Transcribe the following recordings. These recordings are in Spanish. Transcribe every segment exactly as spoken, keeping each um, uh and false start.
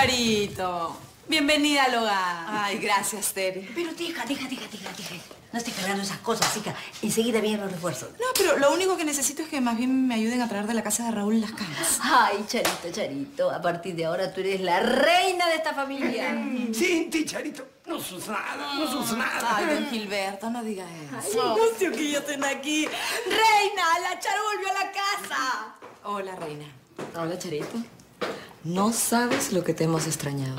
Charito. Bienvenida al hogar. Ay, gracias, Tere. Pero deja, deja, deja, deja, deja. No estés cargando esas cosas, chica. Enseguida vienen los refuerzos. No, pero lo único que necesito es que más bien me ayuden a traer de la casa de Raúl las camas. Ay, Charito, Charito. A partir de ahora tú eres la reina de esta familia. Sí, sí, Charito. No sos nada, no sos nada. Ay, don Gilberto, no digas eso. Ay, no sé que yo estén aquí. ¡Reina! ¡La Charo volvió a la casa! Hola, reina. Hola, Charito. No sabes lo que te hemos extrañado.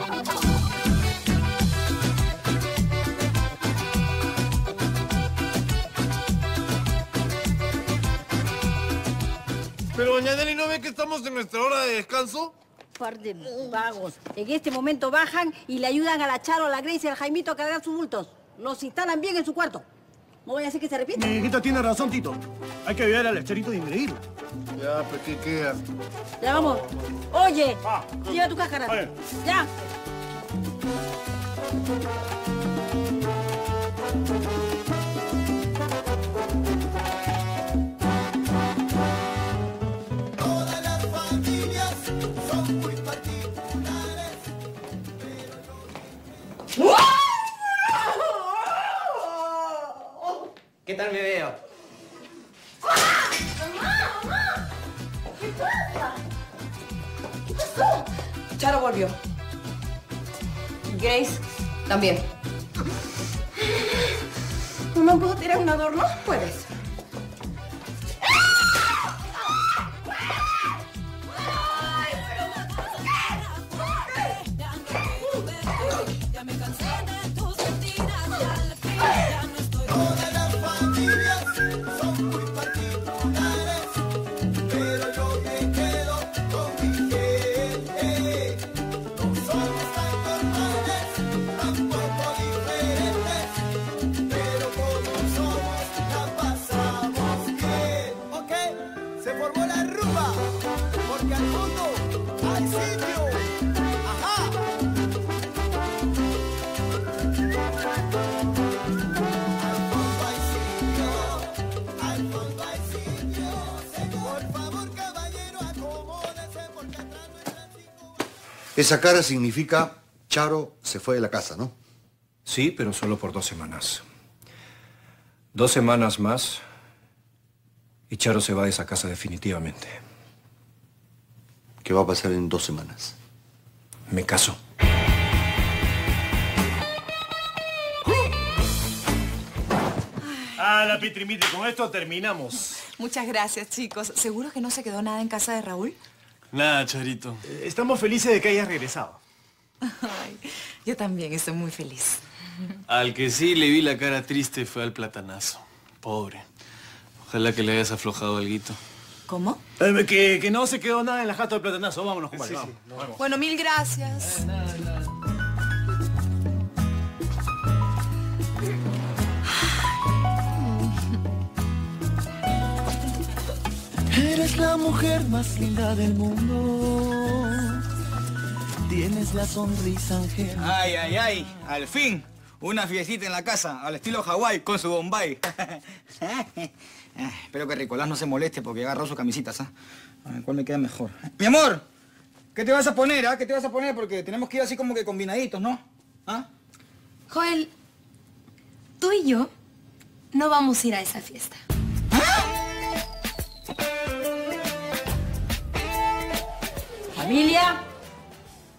Pero doña Nelly, ¿no ve que estamos en nuestra hora de descanso? Par de vagos. En este momento bajan y le ayudan a la Charo, a la Grace y al Jaimito a cargar sus bultos. Los instalan bien en su cuarto. ¿No voy a hacer que se repita? Mi hijita tiene razón, Tito. Hay que ayudar al Charito de ingreírlo. Ya, pues, ¿qué queda? Ya, vamos. Oye, ah, lleva tu cáscara. Vale. Ya. Todas las familias son muy particulares, pero no... ¡Wow! ¿Qué tal me veo? ¡Mamá, mamá! ¿Qué pasa? ¿Qué pasó? Charo volvió. Grace también. ¿Mamá, puedo tirar un adorno? Puedes. Esa cara significa Charo se fue de la casa, ¿no? Sí, pero solo por dos semanas. Dos semanas más y Charo se va de esa casa definitivamente. ¿Qué va a pasar en dos semanas? Me caso. Ah, la pitrimitri, con esto terminamos. Muchas gracias, chicos. ¿Seguro que no se quedó nada en casa de Raúl? Nada, Charito. Estamos felices de que hayas regresado. Ay, yo también estoy muy feliz. Al que sí le vi la cara triste fue al platanazo. Pobre. Ojalá que le hayas aflojado alguito. ¿Cómo? Eh, que, que no se quedó nada en la jato del platanazo. Vámonos, compadre. Sí, sí, vamos. Bueno, mil gracias. Eh, nada, nada. Eres la mujer más linda del mundo. Tienes la sonrisa angelical. Ay, ay, ay, al fin. Una fiestita en la casa, al estilo Hawái, con su bombay. Espero que Ricolás no se moleste porque agarró sus camisitas, ¿ah? A ver, ¿cuál me queda mejor? Mi amor, ¿qué te vas a poner, ah? ¿Qué te vas a poner? Porque tenemos que ir así como que combinaditos, ¿no? ¿Ah? Joel, tú y yo no vamos a ir a esa fiesta. Familia,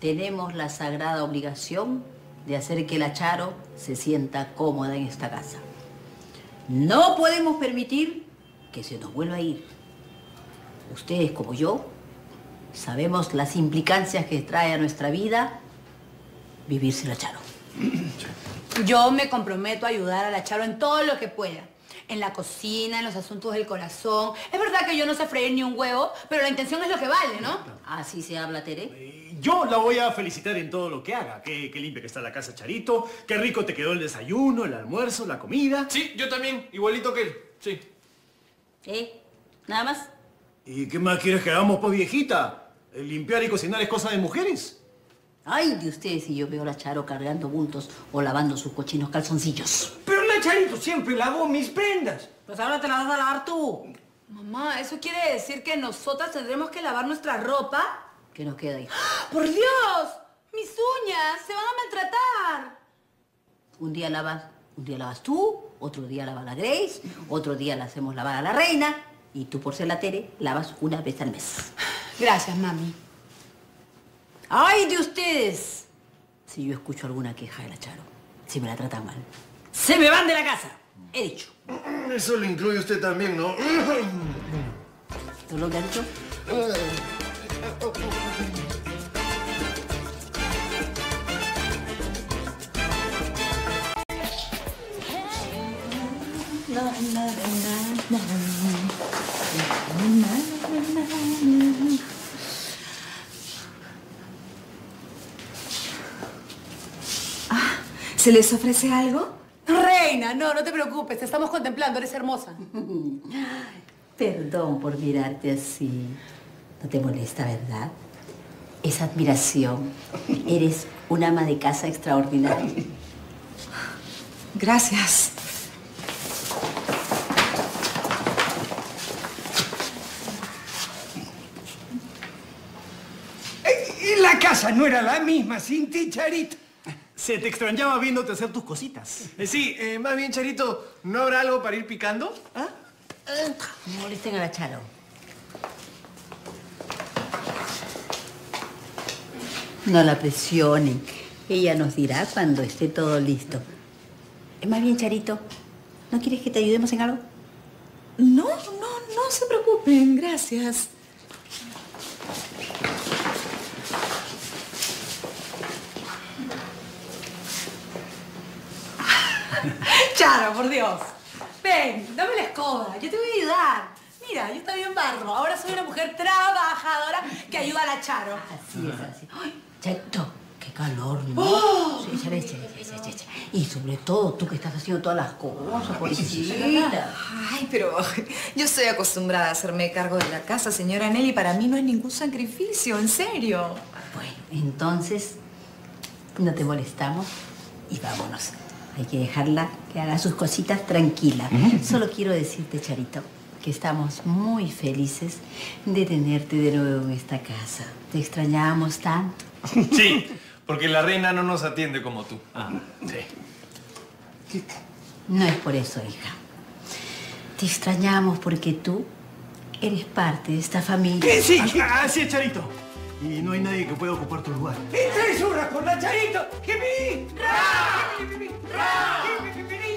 tenemos la sagrada obligación de hacer que la Charo se sienta cómoda en esta casa. No podemos permitir que se nos vuelva a ir. Ustedes, como yo, sabemos las implicancias que trae a nuestra vida vivir sin la Charo. Yo me comprometo a ayudar a la Charo en todo lo que pueda. En la cocina, en los asuntos del corazón. Es verdad que yo no sé freír ni un huevo, pero la intención es lo que vale, ¿no? Así se habla, Tere. Eh, yo la voy a felicitar en todo lo que haga. Qué, qué limpia que está la casa, Charito. Qué rico te quedó el desayuno, el almuerzo, la comida. Sí, yo también. Igualito que él. Sí. ¿Eh? ¿Nada más? ¿Y qué más quieres que hagamos, pues, viejita? Limpiar y cocinar es cosa de mujeres. Ay, de ustedes si yo veo a la Charo cargando bultos o lavando sus cochinos calzoncillos. Pero la Charito siempre lavó mis prendas. Pues ahora te las vas a lavar tú. Mamá, ¿eso quiere decir que nosotras tendremos que lavar nuestra ropa? ¿Qué nos queda ahí? ¡Por Dios! ¡Mi niñas, se van a maltratar. Un día la vas, un día la vas tú, otro día la va la Grace, otro día la hacemos lavar a la Reina y tú, por ser la Tere, la vas una vez al mes. Gracias, mami. ¡Ay de ustedes! Si yo escucho alguna queja de la Charo, si me la tratan mal, ¡se me van de la casa! He dicho. Eso lo incluye usted también, ¿no? ¿No lo que ha dicho? Ah, ¿se les ofrece algo? Reina, no, no te preocupes, te estamos contemplando, eres hermosa. Perdón por mirarte así. No te molesta, ¿verdad? Es admiración. Eres una ama de casa extraordinaria. Gracias. La casa no era la misma sin ti, Charito. Se te extrañaba viéndote hacer tus cositas. Eh, sí, eh, más bien, Charito, ¿no habrá algo para ir picando? ¿Ah? No molesten a la Charo. No la presionen. Ella nos dirá cuando esté todo listo. Eh, más bien, Charito, ¿no quieres que te ayudemos en algo? No, no, no se preocupen. Gracias. Charo, por Dios. Ven, dame la escoba, yo te voy a ayudar. Mira, yo estoy bien barro. Ahora soy una mujer trabajadora que ayuda a la Charo. Así es, así. ¡Ay, Charito! ¡Qué calor, ¿no? Oh, sí, échale, échale, échale, échale. Y sobre todo tú que estás haciendo todas las cosas, pobrecita. Ay, pero yo estoy acostumbrada a hacerme cargo de la casa, señora Nelly. Para mí no es ningún sacrificio, en serio. Bueno, entonces no te molestamos y vámonos. Hay que dejarla que haga sus cositas tranquila. Solo quiero decirte, Charito, que estamos muy felices de tenerte de nuevo en esta casa. Te extrañábamos tanto. Sí, porque la Reina no nos atiende como tú. Ah, sí. No es por eso, hija. Te extrañamos porque tú eres parte de esta familia. ¿Qué? Sí, así es, Charito. Y no hay nadie que pueda ocupar tu lugar. ¡Y tres horas con la Charito! ¡Que me di! ¡Ra! ¡Que me di! ¡Ra! ¡Que me di!